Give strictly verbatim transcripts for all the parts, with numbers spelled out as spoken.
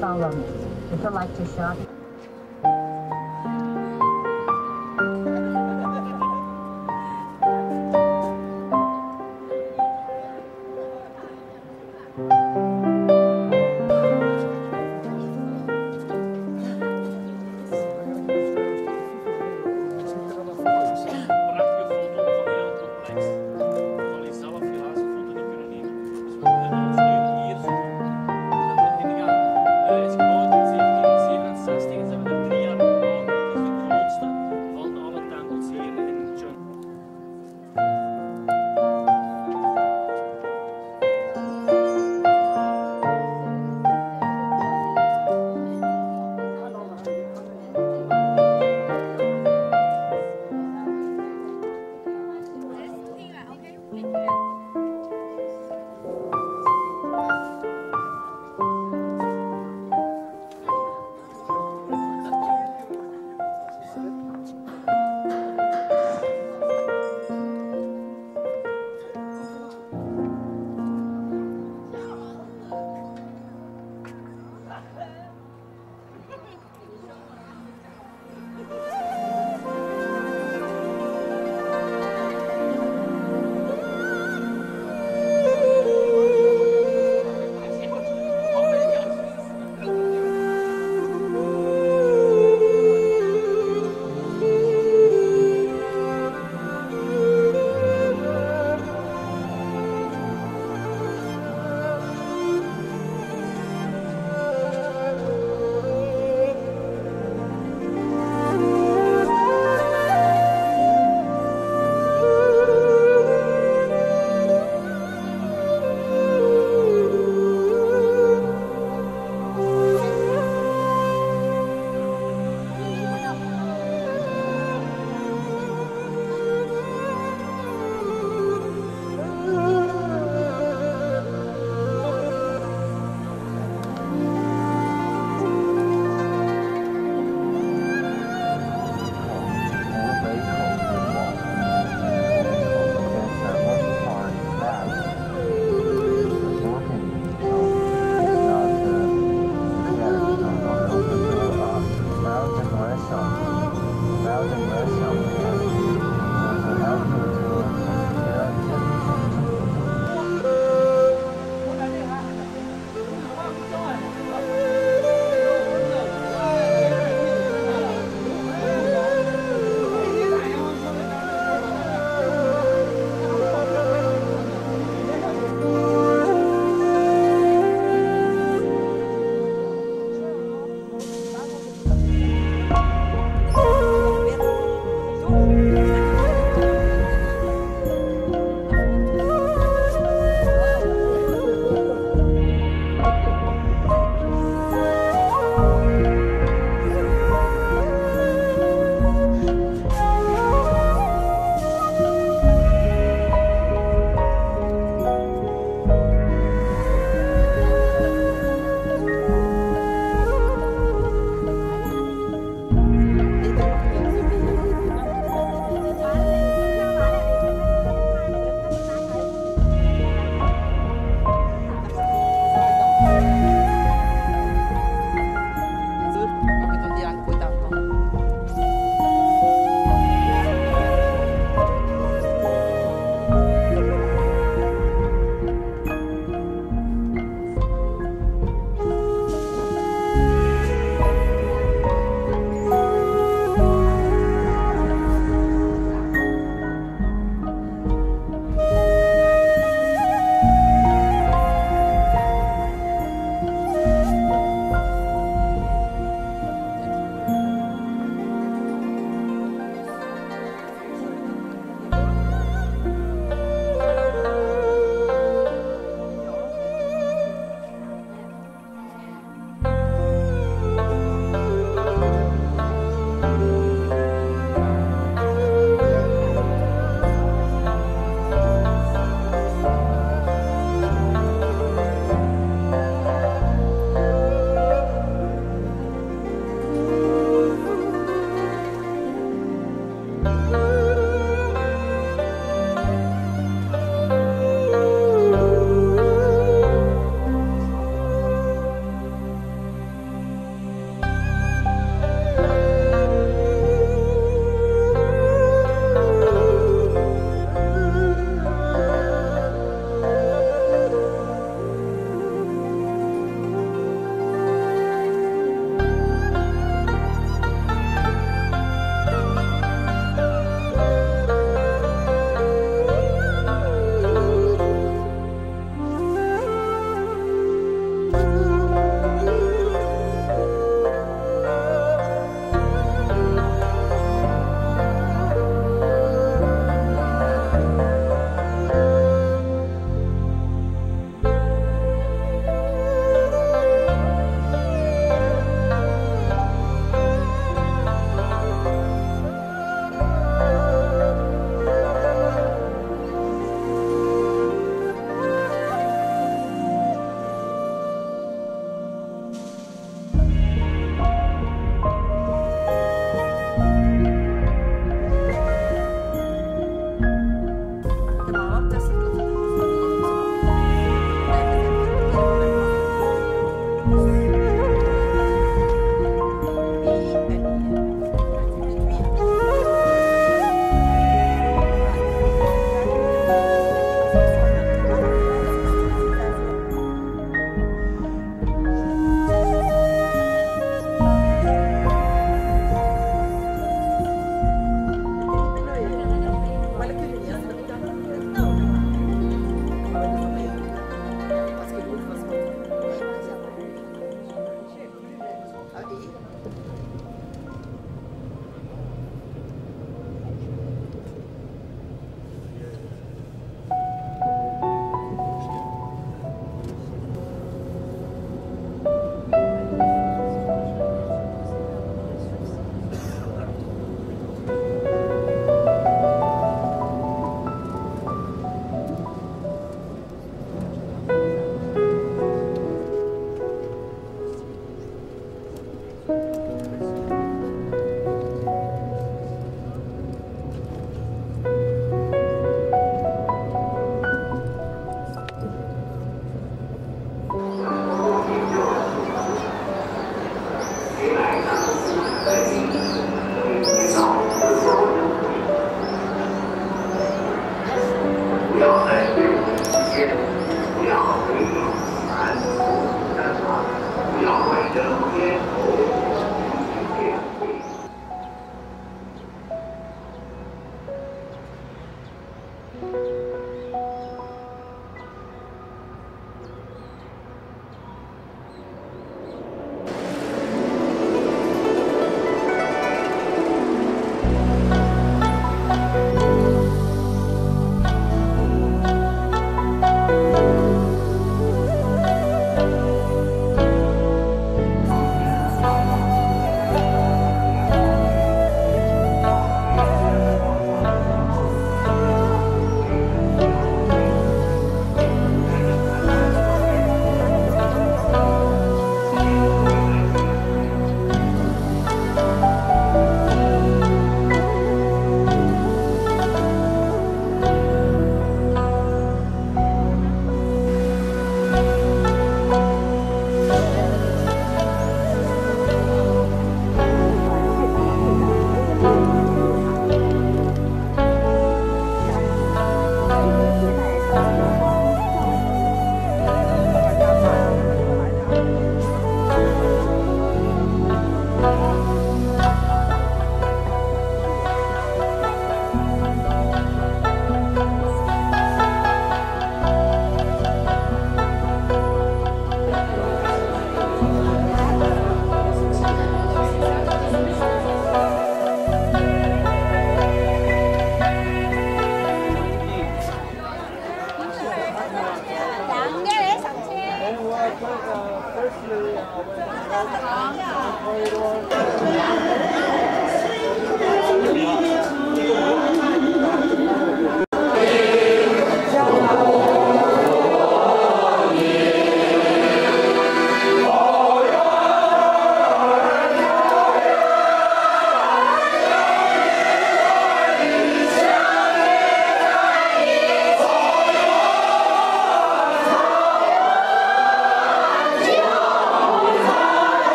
Follow me. Would you like to shop?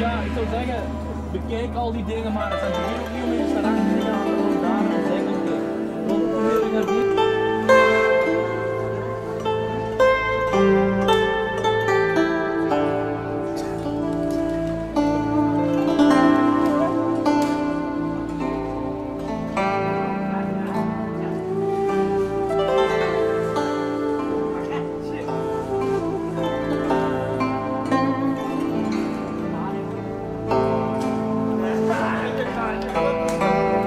ja, ik zou zeggen, bekijk al die dingen maar. Er zijn heel veel mensen daar aan. Thank you.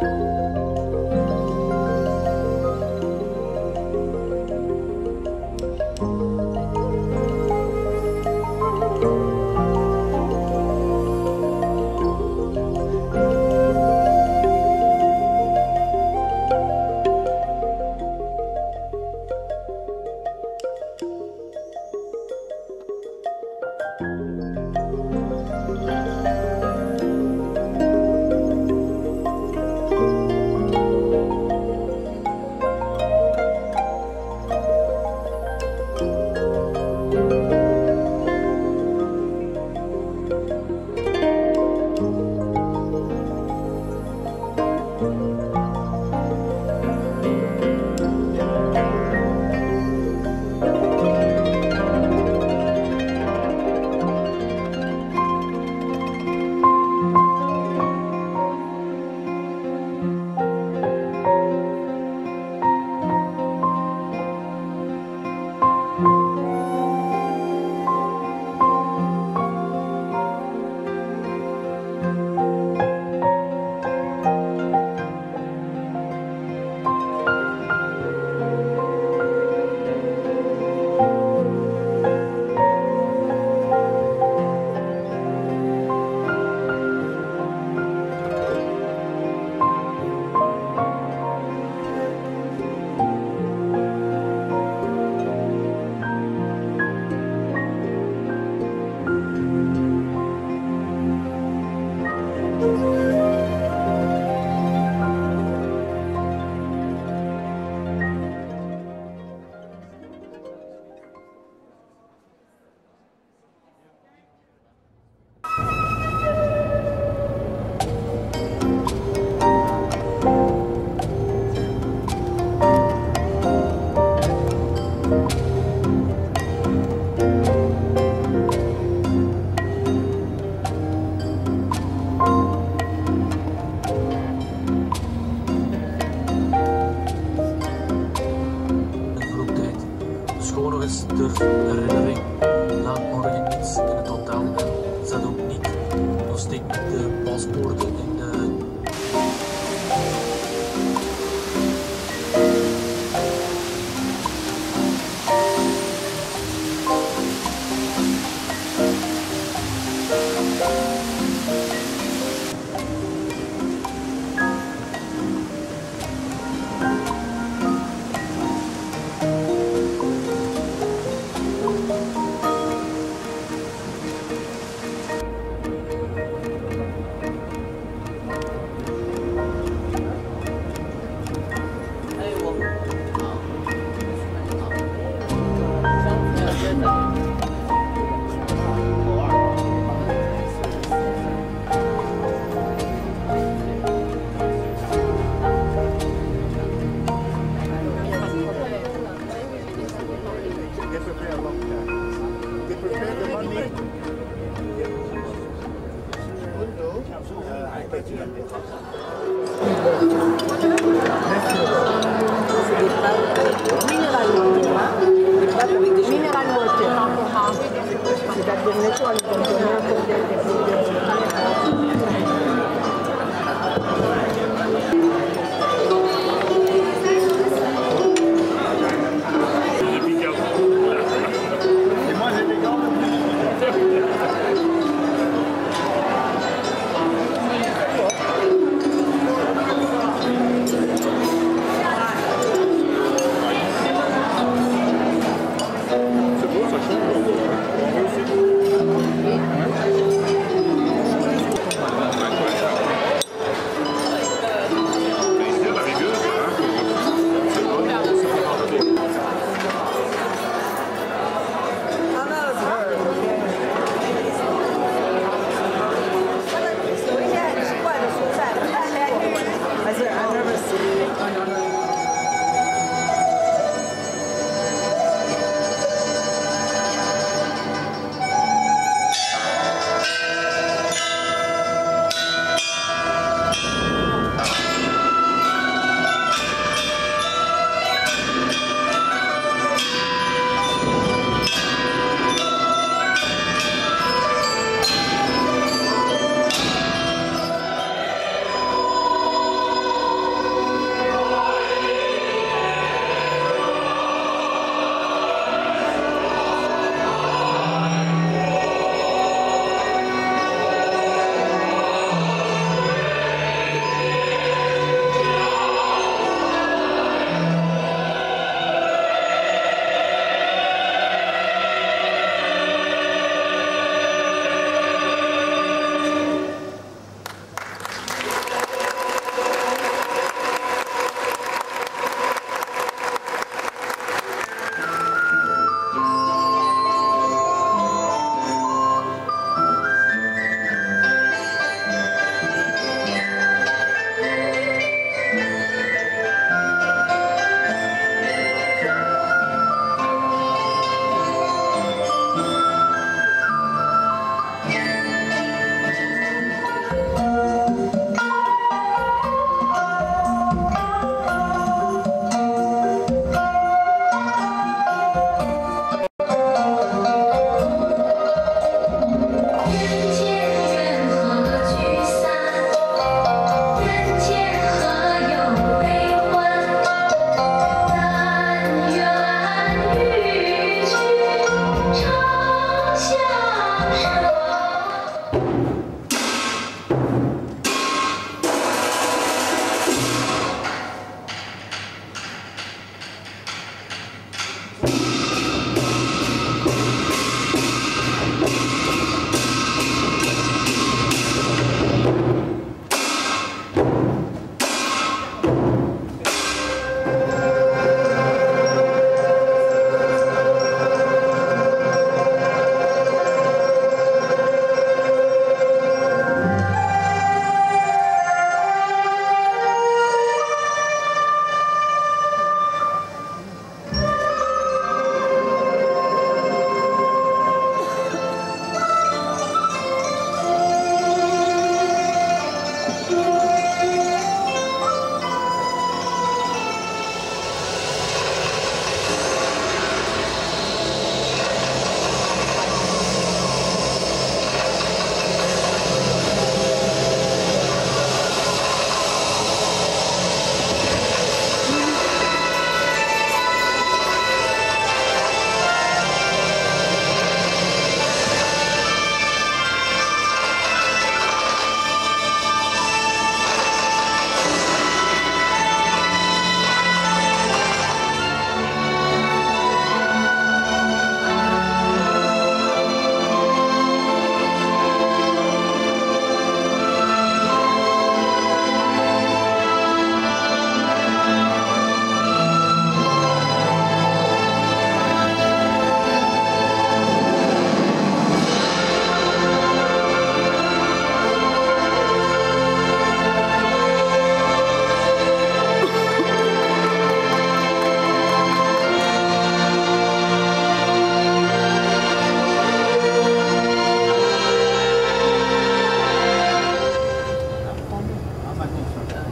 Thank you.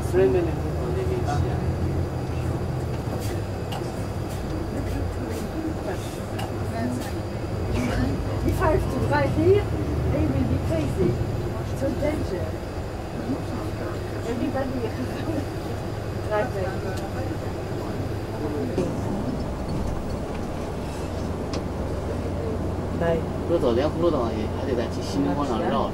three minutes on the beach, yeah. If I have to drive here, they will be crazy. It's so dangerous. Everybody like that.如果走莲湖路的话，也还得在新民广场绕。